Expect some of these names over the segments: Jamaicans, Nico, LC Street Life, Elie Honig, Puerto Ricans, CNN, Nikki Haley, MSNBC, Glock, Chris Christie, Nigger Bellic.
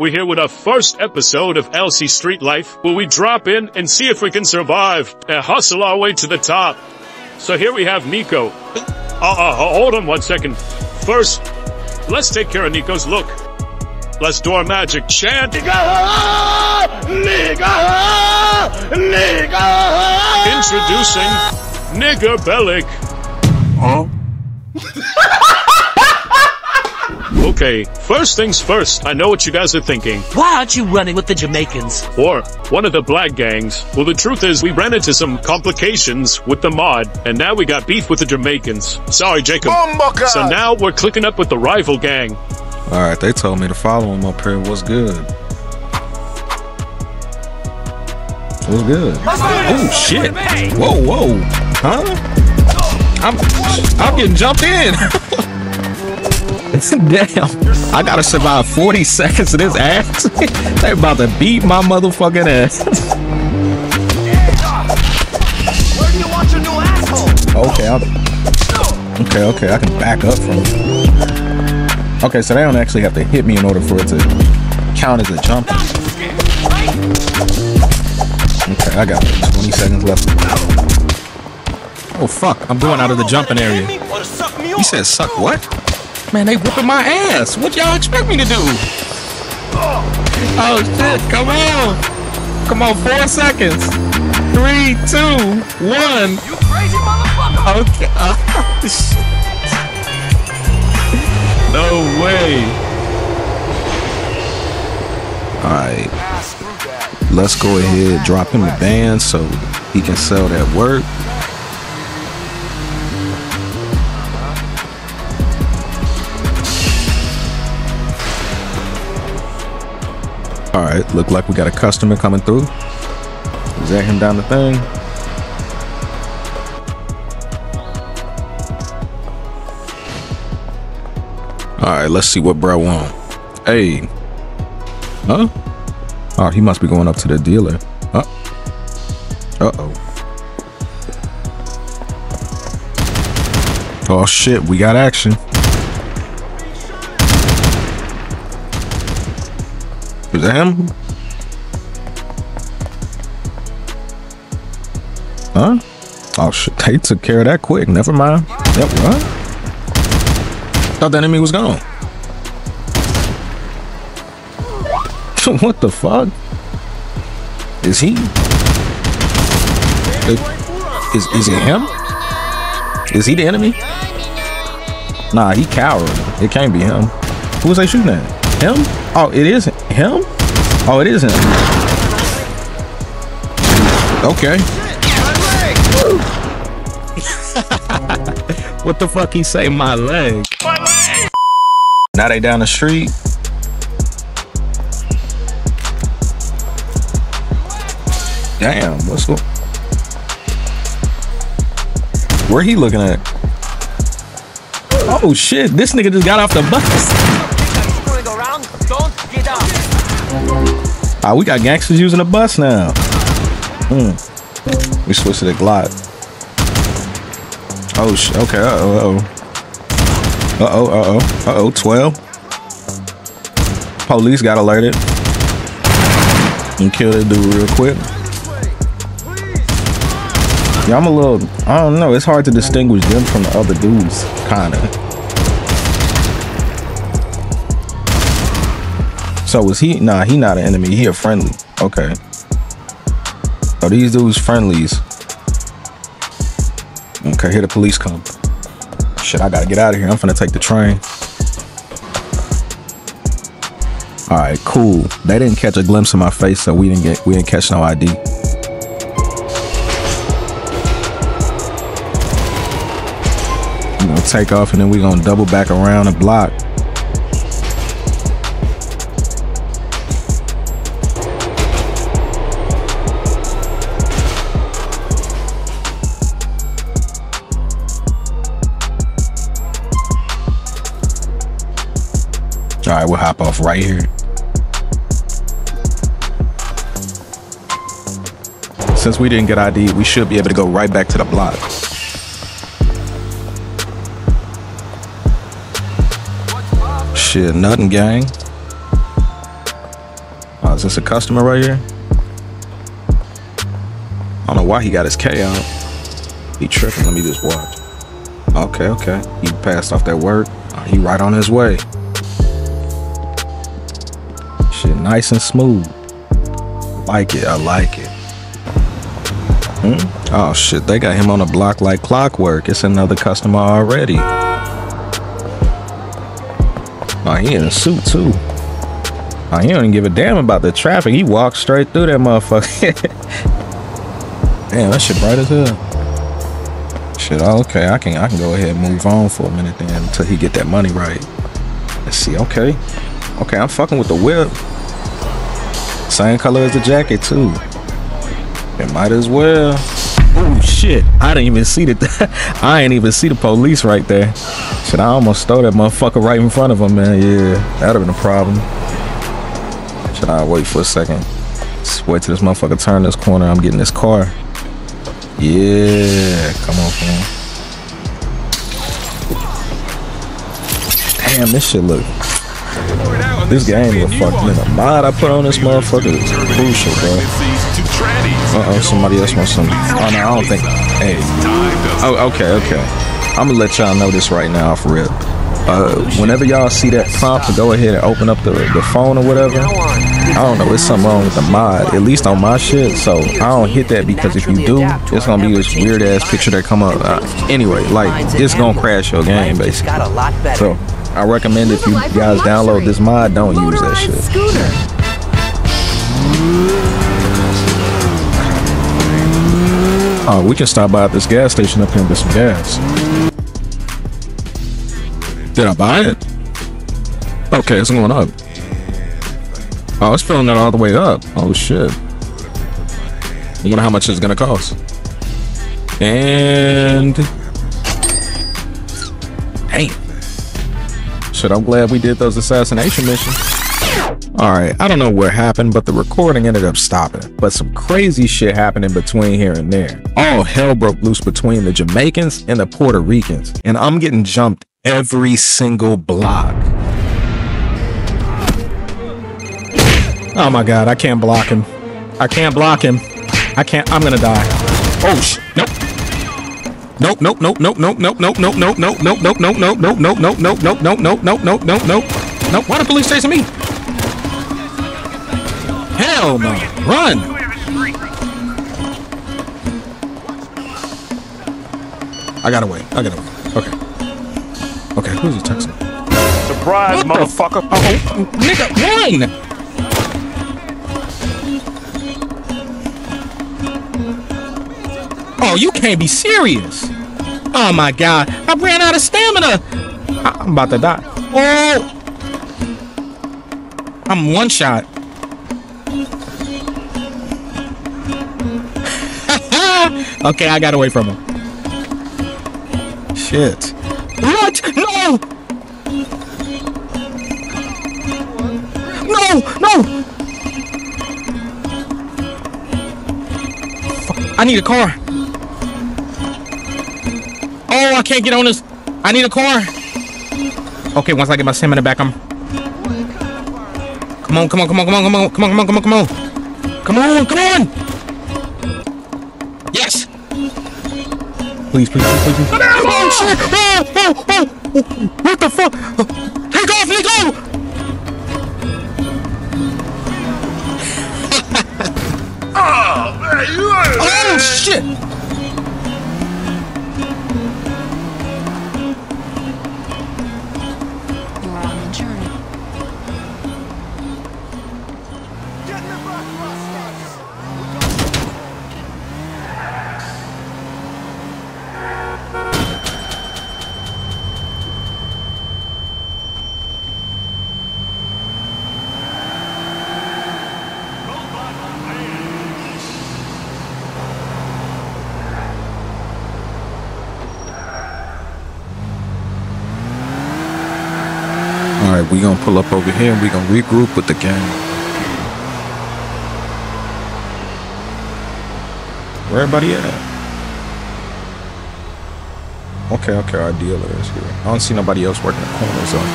We're here with our first episode of LC Street Life, where we drop in and see if we can survive and hustle our way to the top. So here we have Nico. Hold on one second. First, let's take care of Nico's look. Let's do our magic chant. Introducing Nigger Bellic. Huh? Okay, first things first, I know what you guys are thinking. Why aren't you running with the Jamaicans? Or one of the black gangs? Well, the truth is we ran into some complications with the mod, and now we got beef with the Jamaicans. Sorry, Jacob. Oh my God. So now we're clicking up with the rival gang. Alright, they told me to follow him up here. What's good? What's good? Oh shit. Whoa, whoa. Huh? I'm getting jumped in. Damn, I gotta survive 40 seconds of this ass. They about to beat my motherfucking ass. Where do you want your new asshole? Okay, okay, I can back up from it. Okay, so they don't actually have to hit me in order for it to count as a jump. Okay, I got 20 seconds left. Oh fuck, I'm going out of the jumping area. He said suck what? Man, they whipping my ass. What y'all expect me to do? Oh shit, come on. Come on, 4 seconds. 3, 2, 1. You crazy motherfucker. Okay. No way. Alright. Let's go ahead, drop him a band so he can sell that work. Alright, look like we got a customer coming through. Is that him down the thing? Alright, let's see what bro want. Hey. Huh? Oh, he must be going up to the dealer. Uh-oh. Oh shit, we got action. Is that him? Huh? Oh shit, they took care of that quick. Never mind. Yep, what? Thought the enemy was gone. What the fuck? Is he? Is it him? Is he the enemy? Nah, he cowering. It can't be him. Who was they shooting at? Him? Oh, it is him? Oh, it is him. Okay. What the fuck he say? My leg. My leg. Now they down the street. Damn, what's up? Where he looking at? Oh shit, this nigga just got off the bus. Ah, we got gangsters using a bus now. We switched to the Glock. Oh shit. Okay. Uh oh. 12. Police got alerted. And kill that dude real quick. Yeah, I'm a little. I don't know. It's hard to distinguish them from the other dudes, kind of. So was he? Nah, he not an enemy. He a friendly. Okay. Oh, these dudes friendlies. Okay, here the police come. Shit, I gotta get out of here. I'm finna take the train. All right, cool. They didn't catch a glimpse of my face, so we didn't catch no ID. I'm gonna take off, and then we gonna double back around the block. All right, we'll hop off right here. Since we didn't get ID, we should be able to go right back to the block. Shit, nothing, gang. Is this a customer right here? I don't know why he got his K out. He tripping. Let me just watch. Okay, okay. He passed off that word. He right on his way. Shit, nice and smooth. Like it. I like it. Hmm? Oh shit, they got him on a block like clockwork. It's another customer already. Oh, he in a suit too. Oh, he don't even give a damn about the traffic. He walks straight through that motherfucker. Damn, that shit bright as hell. Shit, oh, okay, I can go ahead and move on for a minute then until he get that money right. Let's see, okay. Okay, I'm fucking with the whip. Same color as the jacket too. It might as well. Oh shit, I didn't even see the I ain't even see the police right there. Shit, I almost stole that motherfucker right in front of him, man. Yeah, that'd have been a problem. Shit, I'll wait for a second. Just wait till this motherfucker turn this corner. I'm getting this car. Yeah, come on, man. Damn, this shit look. This game was fucked in the mod I put on this motherfucker. It's crucial, bro. Uh-oh, somebody else wants some. Oh, no, I don't think. Hey. Oh, okay, okay. I'm going to let y'all know this right now, for real. Whenever y'all see that prompt, go ahead and open up the phone or whatever. I don't know, it's something wrong with the mod, at least on my shit, so I don't hit that because if you do, it's going to be this weird-ass picture that come up. Anyway, like, it's going to crash your game, basically. So, I recommend if you guys download this mod, don't use that shit. Oh, we can stop by at this gas station up here and get some gas. Did I buy it? Okay, it's going up. Oh, it's filling it all the way up. Oh, shit. I wonder how much it's going to cost. And... Damn. Shit, I'm glad we did those assassination missions. Alright, I don't know what happened, but the recording ended up stopping. But some crazy shit happened in between here and there. All hell broke loose between the Jamaicans and the Puerto Ricans. And I'm getting jumped every single block. Oh my god, I can't block him. I can't block him. I can't, I'm gonna die. Oh shit, nope. Nope, nope, nope, nope, nope, nope, nope, nope, nope, nope, nope, nope, nope, nope, nope, nope, nope, nope, nope, nope, nope, nope, nope, nope, nope. Nope, why the police chasing me? Hell no! Run! I gotta wait. Okay. Okay, who's he texting? Surprise, motherfucker! Oh, nigga, run! Oh, you can't be serious! Oh my god, I ran out of stamina! I'm about to die. Oh! I'm one shot. Okay, I got away from him. Shit. What? No! No! No! Fuck. I need a car. Oh, I can't get on this. I need a car. Okay, once I get my stamina back, I'm... Come on, come on, come on, come on, come on, come on, come on, come on, come on, come on! Please, please, please, please. Oh, shit! Oh, oh, oh! What the fuck? Take off, Nico! Oh, man, you are... Oh, shit! You're on the journey. Get in the back, Roscoe! Alright, we're gonna pull up over here and we're gonna regroup with the gang. Where everybody at? Okay, okay, our dealer is here. I don't see nobody else working the corners on.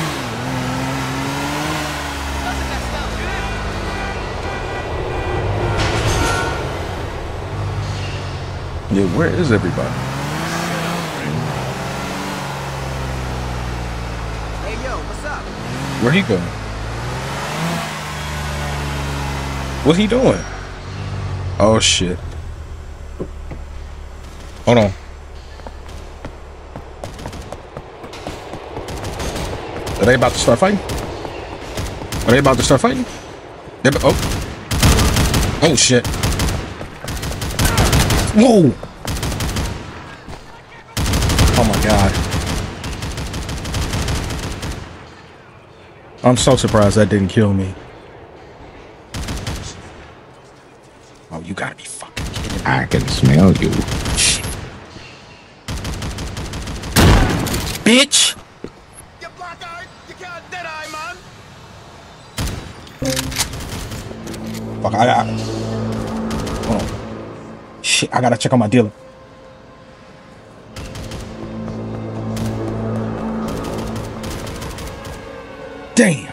Yeah, where is everybody? Hey, yo, what's up? Where he going? What he doing? Oh, shit. Hold on. Are they about to start fighting? Are they about to start fighting? Oh. Oh, shit. Whoa! Oh my god. I'm so surprised that didn't kill me. Oh, you gotta be fucking kidding me. I can smell you. Shit. Bitch! You black-eyed, you can't dead-eye, man! Fuck, hold on. Shit, I gotta check on my dealer. Damn.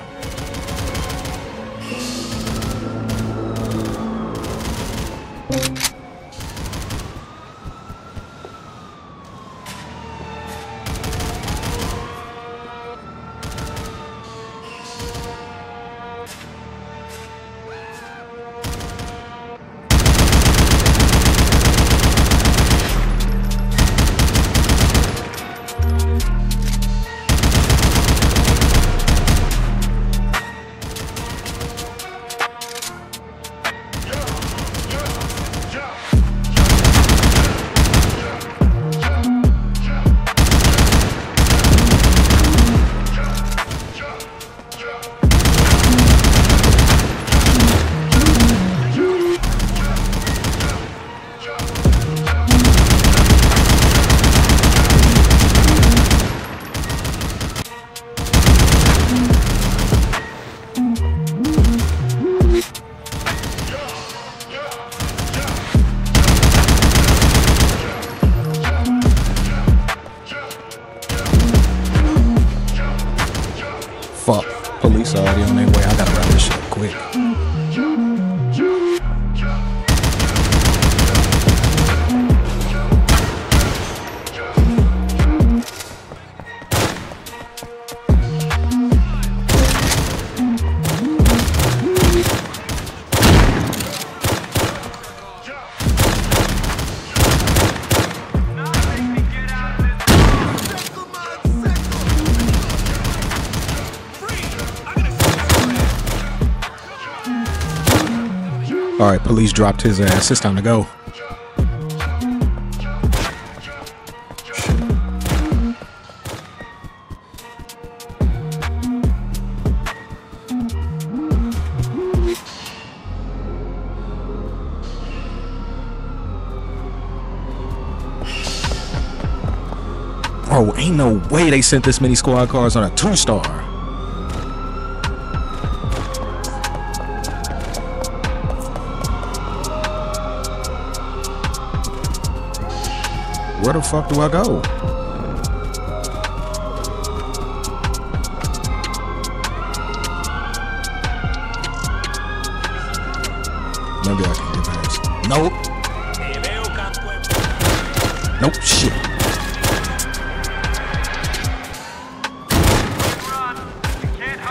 Alright, police dropped his ass. It's time to go. Bro, ain't no way they sent this many squad cars on a 2-star. Where the fuck do I go? Maybe I can get past. Nope. Nope, shit. Run. You can't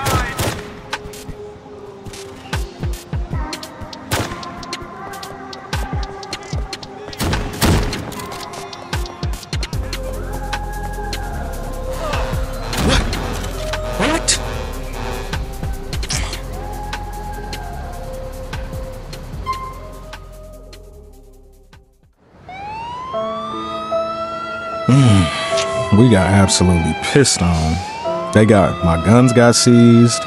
We got absolutely pissed on. My guns got seized.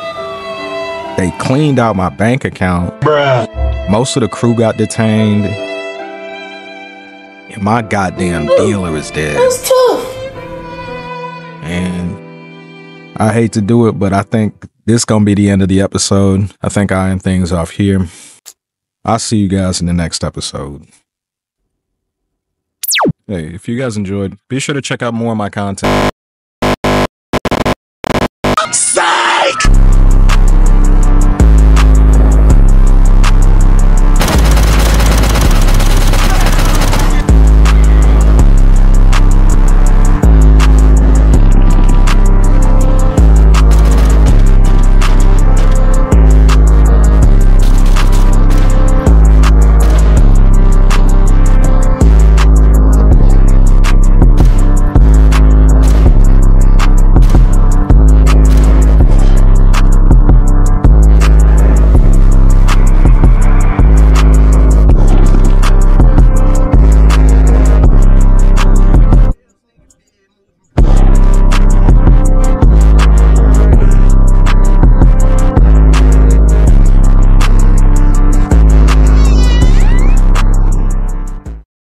They cleaned out my bank account. Bruh. Most of the crew got detained. And my goddamn dealer is dead. That's tough. And I hate to do it, but I think this gonna be the end of the episode. I think I end things off here. I'll see you guys in the next episode. Hey, if you guys enjoyed, be sure to check out more of my content.